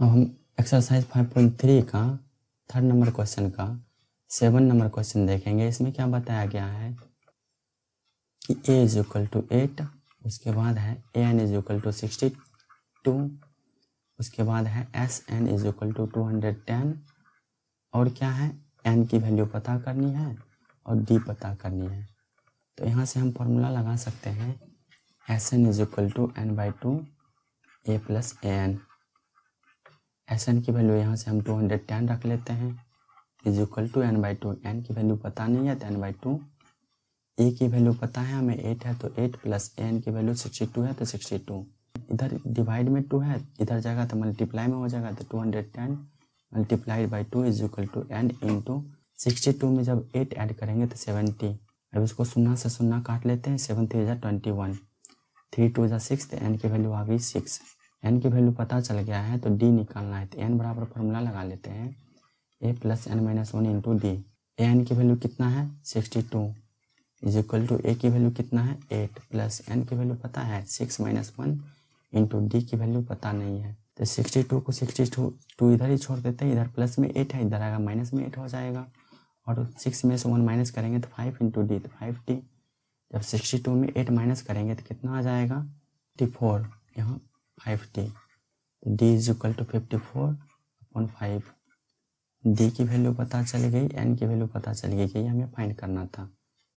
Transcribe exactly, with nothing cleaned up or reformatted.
अब हम exercise five point three का थर्ड नंबर क्वेश्चन का सेवन नंबर क्वेश्चन देखेंगे। इसमें क्या बताया गया है कि a is equal to eight, उसके बाद है an is equal to sixty two, उसके बाद है sn is equal to two hundred ten, और क्या है n की वैल्यू पता करनी है और d पता करनी है। तो यहाँ से हम फॉर्मूला लगा सकते हैं sn is equal to n by two a plus a n. S N की वैल्यू यहाँ से हम टू हंड्रेड टेन रख लेते हैं is equal to n by two, n की वैल्यू पता नहीं है तो एन बाई टू, ए की वैल्यू पता है हमें एट है तो एट प्लस एन की वैल्यू सिक्सटी टू है तो सिक्सटी टू। इधर डिवाइड में टू है, इधर जाएगा तो मल्टीप्लाई में हो जाएगा तो two hundred ten multiplied by two is equal to n into sixty two में जब एट ऐड करेंगे तो सेवेंटी। अब इसको शून्ना से शून्ना काट लेते हैं, सेवन थ्री जार ट्वेंटी वन, थ्री टू जार सिक्स, एन की वैल्यू आ गई सिक्स। एन की वैल्यू पता चल गया है तो डी निकालना है तो एन बराबर फॉर्मूला लगा लेते हैं a plus n minus one into D. A n की वैल्यू कितना है sixty two is equal to a की वैल्यू कितना है एट प्लस एन की वैल्यू पता है six minus one into D की वैल्यू पता नहीं है तो सिक्सटी टू को सिक्सटी टू टू इधर ही छोड़ देते हैं, इधर प्लस में एट है इधर आएगा माइनस में एट हो जाएगा और सिक्स में से वन माइनस करेंगे तो फाइव इंटू डी तो फाइव डी। जब सिक्सटी टू में एट माइनस करेंगे तो कितना आ जाएगा फिफ्टी फोर, यहाँ five D, D is equal to fifty four upon five. D की वैल्यू पता चल गई, एन की वैल्यू पता चल गई, यही हमें फाइंड करना था।